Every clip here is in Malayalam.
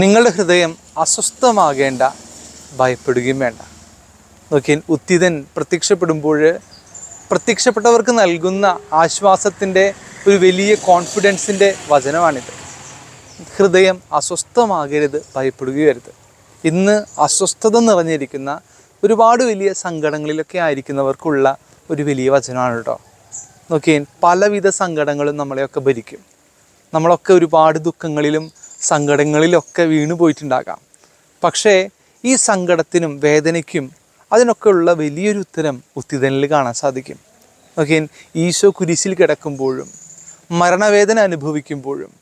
നിങ്ങളുടെ ഹൃദയം അസ്വസ്ഥമാകേണ്ട, ഭയപ്പെടുകയും വേണ്ട. നോക്കിയാൽ ഉത്തിതൻ പ്രത്യക്ഷപ്പെടുമ്പോൾ പ്രത്യക്ഷപ്പെട്ടവർക്ക് നൽകുന്ന ആശ്വാസത്തിൻ്റെ ഒരു വലിയ കോൺഫിഡൻസിൻ്റെ വചനമാണിത്. ഹൃദയം അസ്വസ്ഥമാകരുത്, ഭയപ്പെടുകയരുത്. ഇന്ന് അസ്വസ്ഥത നിറഞ്ഞിരിക്കുന്ന ഒരുപാട് വലിയ സങ്കടങ്ങളിലൊക്കെ ആയിരിക്കുന്നവർക്കുള്ള ഒരു വലിയ വചനമാണ് കേട്ടോ. നോക്കിയാൽ പലവിധ സങ്കടങ്ങളും നമ്മളെയൊക്കെ ഭരിക്കും. നമ്മളൊക്കെ ഒരുപാട് ദുഃഖങ്ങളിലും സങ്കടങ്ങളിലൊക്കെ വീണു പോയിട്ടുണ്ടാകാം. പക്ഷേ ഈ സങ്കടത്തിനും വേദനയ്ക്കും അതിനൊക്കെയുള്ള വലിയൊരു ഉത്തരം ഉത്തിതനിൽ കാണാൻ സാധിക്കും. നോക്കിയാൽ ഈശോ കുരിശിൽ കിടക്കുമ്പോഴും മരണവേദന അനുഭവിക്കുമ്പോഴും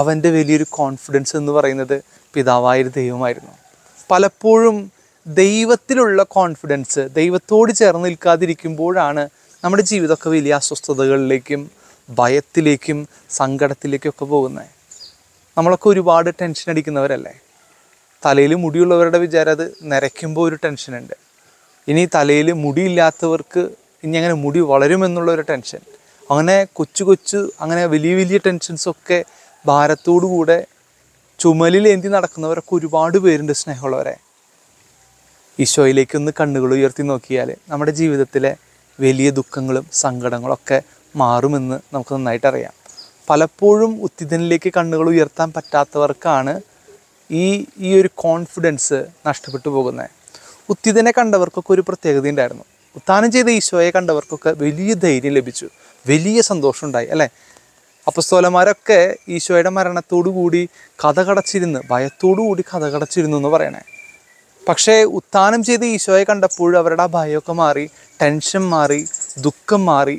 അവൻ്റെ വലിയൊരു കോൺഫിഡൻസ് എന്ന് പറയുന്നത് പിതാവായൊരു ദൈവമായിരുന്നു. പലപ്പോഴും ദൈവത്തിലുള്ള കോൺഫിഡൻസ്, ദൈവത്തോട് ചേർന്ന് നിൽക്കാതിരിക്കുമ്പോഴാണ് നമ്മുടെ ജീവിതമൊക്കെ വലിയ അസ്വസ്ഥതകളിലേക്കും ഭയത്തിലേക്കും സങ്കടത്തിലേക്കൊക്കെ പോകുന്നത്. നമ്മളൊക്കെ ഒരുപാട് ടെൻഷൻ അടിക്കുന്നവരല്ലേ. തലയിൽ മുടിയുള്ളവരുടെ വിചാരം അത് നരയ്ക്കുമ്പോൾ ഒരു ടെൻഷനുണ്ട്. ഇനി തലയിൽ മുടിയില്ലാത്തവർക്ക് ഇനി അങ്ങനെ മുടി വളരുമെന്നുള്ളൊരു ടെൻഷൻ. അങ്ങനെ അങ്ങനെ വലിയ വലിയ ടെൻഷൻസൊക്കെ ഭാരത്തോടുകൂടെ ചുമലിലേന്തി നടക്കുന്നവരൊക്കെ ഒരുപാട് പേരുണ്ട് സ്നേഹമുള്ളവരെ. ഈശോയിലേക്കൊന്ന് കണ്ണുകൾ ഉയർത്തി നോക്കിയാൽ നമ്മുടെ ജീവിതത്തിലെ വലിയ ദുഃഖങ്ങളും സങ്കടങ്ങളൊക്കെ മാറുമെന്ന് നമുക്ക് നന്നായിട്ടറിയാം. പലപ്പോഴും ഉത്തിതനിലേക്ക് കണ്ണുകൾ ഉയർത്താൻ പറ്റാത്തവർക്കാണ് ഈ ഒരു കോൺഫിഡൻസ് നഷ്ടപ്പെട്ടു പോകുന്നത്. ഉത്തിതനെ കണ്ടവർക്കൊക്കെ ഒരു പ്രത്യേകത ഉണ്ടായിരുന്നു. ഉത്ഥാനം ചെയ്ത ഈശോയെ കണ്ടവർക്കൊക്കെ വലിയ ധൈര്യം ലഭിച്ചു, വലിയ സന്തോഷം ഉണ്ടായി അല്ലേ. അപ്പോസ്തലന്മാരൊക്കെ ഈശോയുടെ മരണത്തോടു കൂടി കഥകടച്ചിരുന്ന്, ഭയത്തോടുകൂടി കഥകടച്ചിരുന്നു എന്ന് പറയണേ. പക്ഷേ ഉത്ഥാനം ചെയ്ത് ഈശോയെ കണ്ടപ്പോൾ അവരുടെ ആ ഭയമൊക്കെ മാറി, ടെൻഷൻ മാറി, ദുഃഖം മാറി.